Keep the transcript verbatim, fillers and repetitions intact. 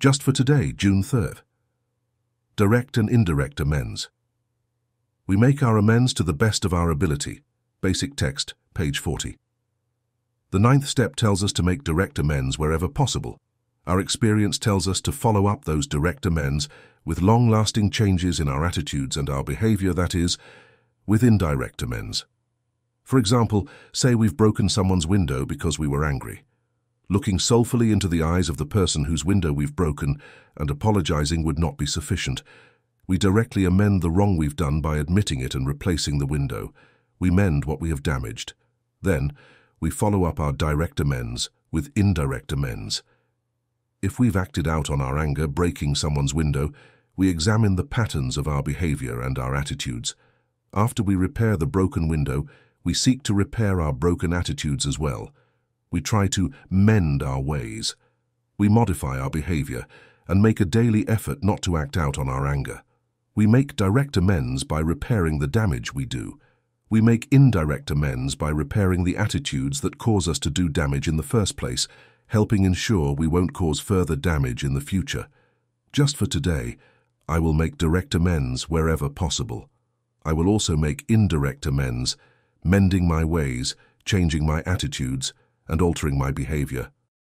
Just for Today, June third. Direct and indirect amends. We make our amends to the best of our ability. Basic Text, page forty. The ninth step tells us to make direct amends wherever possible. Our experience tells us to follow up those direct amends with long-lasting changes in our attitudes and our behavior, that is, with indirect amends. For example, say we've broken someone's window because we were angry. Looking soulfully into the eyes of the person whose window we've broken and apologizing would not be sufficient. We directly amend the wrong we've done by admitting it and replacing the window. We mend what we have damaged. Then, we follow up our direct amends with indirect amends. If we've acted out on our anger, breaking someone's window, we examine the patterns of our behavior and our attitudes. After we repair the broken window, we seek to repair our broken attitudes as well. We try to mend our ways. We modify our behavior and make a daily effort not to act out on our anger. We make direct amends by repairing the damage we do. We make indirect amends by repairing the attitudes that cause us to do damage in the first place, helping ensure we won't cause further damage in the future. Just for today, I will make direct amends wherever possible. I will also make indirect amends, mending my ways, changing my attitudes, and altering my behavior.